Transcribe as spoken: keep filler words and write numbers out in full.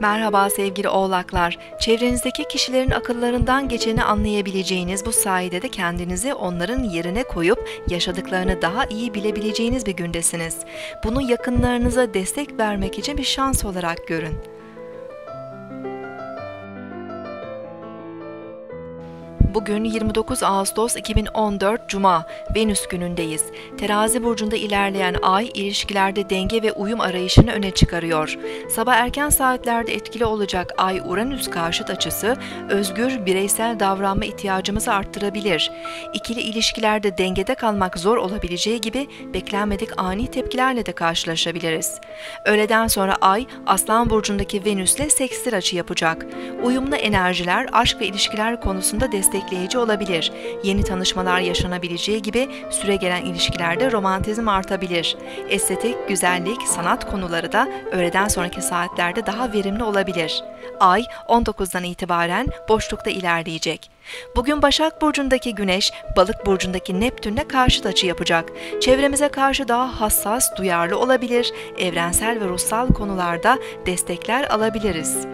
Merhaba sevgili oğlaklar, çevrenizdeki kişilerin akıllarından geçeni anlayabileceğiniz, bu sayede de kendinizi onların yerine koyup yaşadıklarını daha iyi bilebileceğiniz bir gündesiniz. Bunu yakınlarınıza destek vermek için bir şans olarak görün. Bugün yirmi dokuz Ağustos iki bin on dört Cuma, Venüs günündeyiz. Terazi burcunda ilerleyen ay, ilişkilerde denge ve uyum arayışını öne çıkarıyor. Sabah erken saatlerde etkili olacak ay Uranüs karşıt açısı, özgür, bireysel davranma ihtiyacımızı arttırabilir. İkili ilişkilerde dengede kalmak zor olabileceği gibi, beklenmedik ani tepkilerle de karşılaşabiliriz. Öğleden sonra ay, Aslan burcundaki Venüs'le sekstil açı yapacak. Uyumlu enerjiler, aşk ve ilişkiler konusunda desteklenir. Destekleyici olabilir. Yeni tanışmalar yaşanabileceği gibi süregelen ilişkilerde romantizm artabilir. Estetik, güzellik, sanat konuları da öğleden sonraki saatlerde daha verimli olabilir. Ay on dokuzdan itibaren boşlukta ilerleyecek. Bugün Başak burcundaki Güneş, Balık burcundaki Neptün'le karşıt açı yapacak. Çevremize karşı daha hassas, duyarlı olabilir. Evrensel ve ruhsal konularda destekler alabiliriz.